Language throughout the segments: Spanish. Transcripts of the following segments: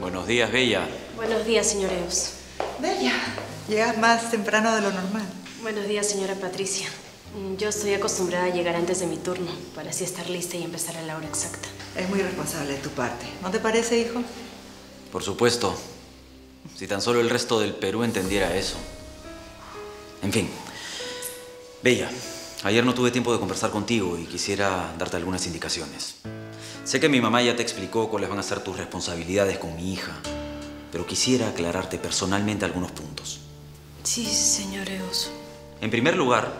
Buenos días, Bella. Buenos días, señor Eus. Bella, llegas más temprano de lo normal. Buenos días, señora Patricia. Yo estoy acostumbrada a llegar antes de mi turno, para así estar lista y empezar a la hora exacta. Es muy responsable de tu parte. ¿No te parece, hijo? Por supuesto. Si tan solo el resto del Perú entendiera eso. En fin. Bella, ayer no tuve tiempo de conversar contigo y quisiera darte algunas indicaciones. Sé que mi mamá ya te explicó cuáles van a ser tus responsabilidades con mi hija, pero quisiera aclararte personalmente algunos puntos. Sí, señor Eus. En primer lugar,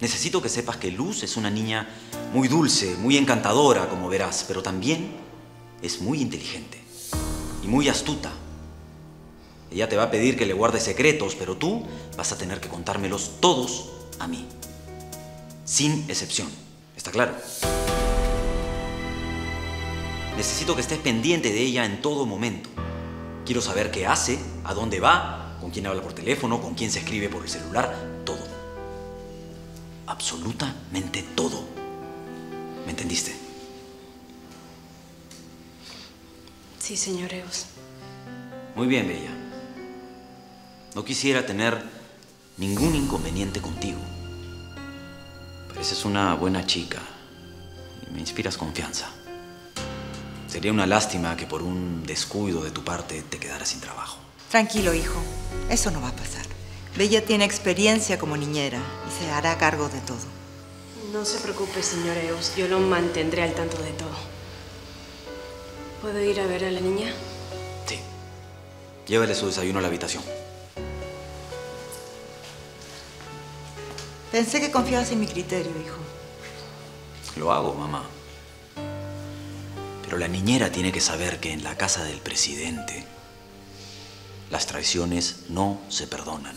necesito que sepas que Luz es una niña muy dulce, muy encantadora, como verás, pero también es muy inteligente y muy astuta. Ella te va a pedir que le guardes secretos, pero tú vas a tener que contármelos todos a mí, sin excepción. ¿Está claro? Necesito que estés pendiente de ella en todo momento. Quiero saber qué hace, a dónde va, con quién habla por teléfono, con quién se escribe por el celular, todo. Absolutamente todo. ¿Me entendiste? Sí, señor Eus. Muy bien, Bella. No quisiera tener ningún inconveniente contigo. Pareces una buena chica y me inspiras confianza. Sería una lástima que por un descuido de tu parte te quedaras sin trabajo. Tranquilo, hijo. Eso no va a pasar. Bella tiene experiencia como niñera y se hará cargo de todo. No se preocupe, señor Eus. Yo lo mantendré al tanto de todo. ¿Puedo ir a ver a la niña? Sí. Llévale su desayuno a la habitación. Pensé que confiabas en mi criterio, hijo. Lo hago, mamá. Pero la niñera tiene que saber que en la casa del presidente las traiciones no se perdonan.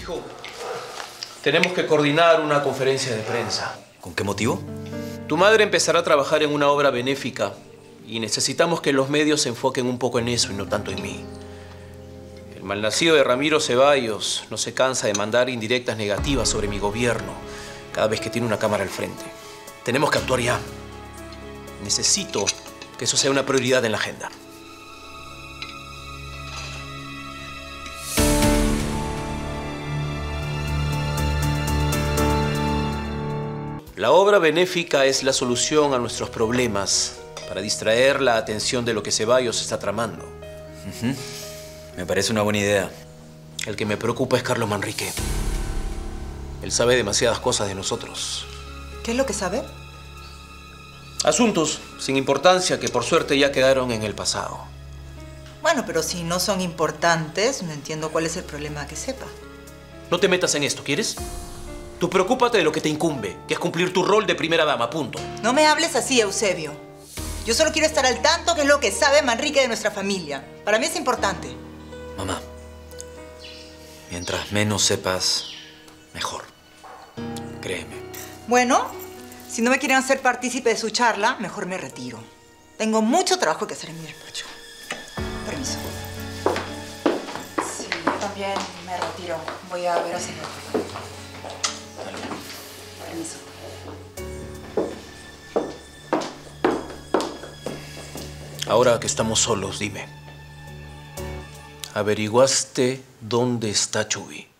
Hijo, tenemos que coordinar una conferencia de prensa. ¿Con qué motivo? Tu madre empezará a trabajar en una obra benéfica y necesitamos que los medios se enfoquen un poco en eso y no tanto en mí. El malnacido de Ramiro Ceballos no se cansa de mandar indirectas negativas sobre mi gobierno cada vez que tiene una cámara al frente. Tenemos que actuar ya. Necesito que eso sea una prioridad en la agenda. La obra benéfica es la solución a nuestros problemas para distraer la atención de lo que Ceballos está tramando. Me parece una buena idea. El que me preocupa es Carlos Manrique. Él sabe demasiadas cosas de nosotros. ¿Qué es lo que sabe? Asuntos sin importancia que por suerte ya quedaron en el pasado. Bueno, pero si no son importantes, no entiendo cuál es el problema que sepa. No te metas en esto, ¿quieres? Tú preocúpate de lo que te incumbe, que es cumplir tu rol de primera dama, punto. No me hables así, Eusebio. Yo solo quiero estar al tanto que es lo que sabe Manrique de nuestra familia. Para mí es importante. Mamá, mientras menos sepas, mejor. Créeme. Bueno, si no me quieren hacer partícipe de su charla, mejor me retiro. Tengo mucho trabajo que hacer en mi despacho. Permiso. Sí, yo también me retiro. Voy a ver a señor. Dale. Permiso. Ahora que estamos solos, dime. ¿Averiguaste dónde está Chubi?